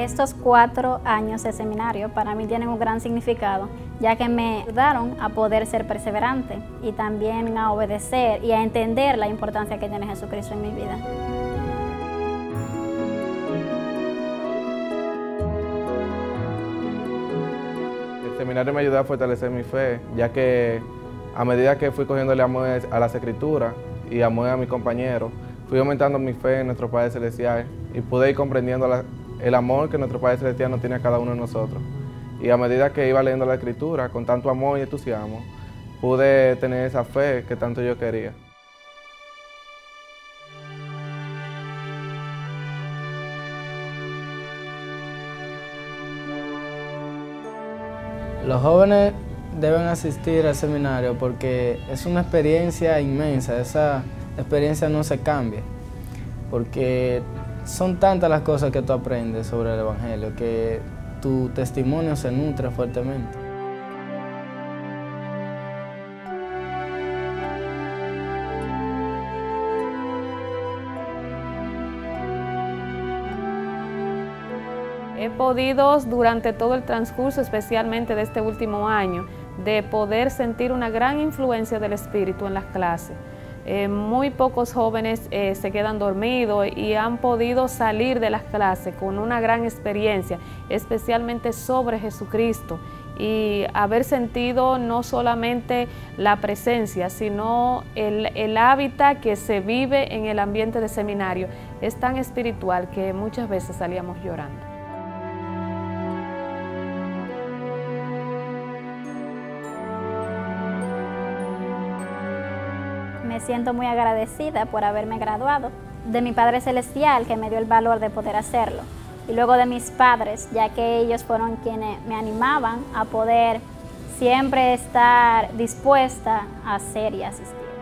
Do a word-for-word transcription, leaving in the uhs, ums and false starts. Estos cuatro años de seminario para mí tienen un gran significado, ya que me ayudaron a poder ser perseverante y también a obedecer y a entender la importancia que tiene Jesucristo en mi vida. El seminario me ayudó a fortalecer mi fe, ya que a medida que fui cogiéndole amor a las Escrituras y amor a mis compañeros, fui aumentando mi fe en nuestro Padre Celestial y pude ir comprendiendo la el amor que nuestro Padre Celestial nos tiene a cada uno de nosotros. Y a medida que iba leyendo la Escritura, con tanto amor y entusiasmo, pude tener esa fe que tanto yo quería. Los jóvenes deben asistir al seminario porque es una experiencia inmensa, esa experiencia no se cambia, porque son tantas las cosas que tú aprendes sobre el Evangelio que tu testimonio se nutre fuertemente. He podido, durante todo el transcurso, especialmente de este último año, de poder sentir una gran influencia del Espíritu en las clases. Eh, muy pocos jóvenes eh, se quedan dormidos y han podido salir de las clases con una gran experiencia, especialmente sobre Jesucristo, y haber sentido no solamente la presencia, sino el, el hábitat que se vive en el ambiente de seminario. Es tan espiritual que muchas veces salíamos llorando. Me siento muy agradecida por haberme graduado, de mi Padre Celestial, que me dio el valor de poder hacerlo, y luego de mis padres, ya que ellos fueron quienes me animaban a poder siempre estar dispuesta a hacer y asistir.